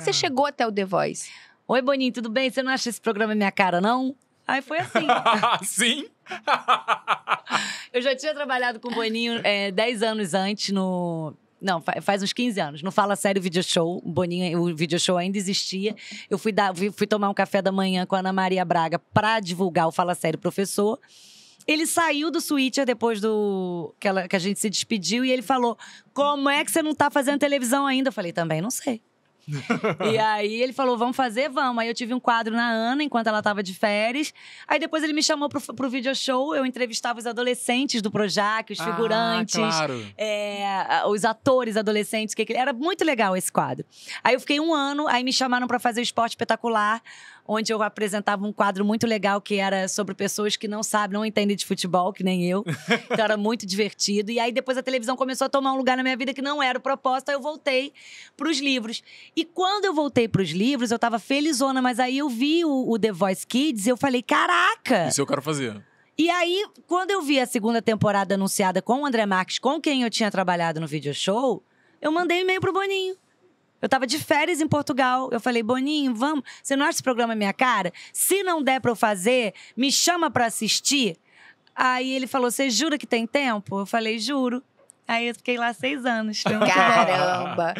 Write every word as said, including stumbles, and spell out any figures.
que você chegou até o The Voice? Oi, Boninho, tudo bem? Você não acha esse programa minha cara, não? Aí foi assim. Sim? Eu já tinha trabalhado com o Boninho é, dez anos antes no... Não, faz uns quinze anos. No Fala Sério Video Show, o Boninho, o Video Show ainda existia. Eu fui, dar, fui tomar um café da manhã com a Ana Maria Braga para divulgar o Fala Sério Professor. Ele saiu do switcher depois do que, ela, que a gente se despediu e ele falou: como é que você não tá fazendo televisão ainda? Eu falei, também não sei. E aí ele falou, vamos fazer, vamos. Aí eu tive um quadro na Ana, enquanto ela tava de férias. Aí depois ele me chamou pro, pro video show. Eu entrevistava os adolescentes do Projac, os figurantes, ah, claro. é, os atores adolescentes que, era muito legal esse quadro. Aí eu fiquei um ano, aí me chamaram pra fazer o Esporte Espetacular, onde eu apresentava um quadro muito legal que era sobre pessoas que não sabem, não entendem de futebol, que nem eu. Então era muito divertido. E aí depois a televisão começou a tomar um lugar na minha vida que não era o propósito. Aí eu voltei pros livros. E quando eu voltei pros livros, eu tava felizona, mas aí eu vi o, o The Voice Kids e eu falei, caraca! Isso eu quero fazer. E aí, quando eu vi a segunda temporada anunciada com o André Marques, com quem eu tinha trabalhado no video show, eu mandei e-mail pro Boninho. Eu tava de férias em Portugal. Eu falei, Boninho, vamos. Você não acha esse programa minha cara? Se não der pra eu fazer, me chama pra assistir. Aí ele falou, você jura que tem tempo? Eu falei, juro. Aí eu fiquei lá seis anos. Caramba!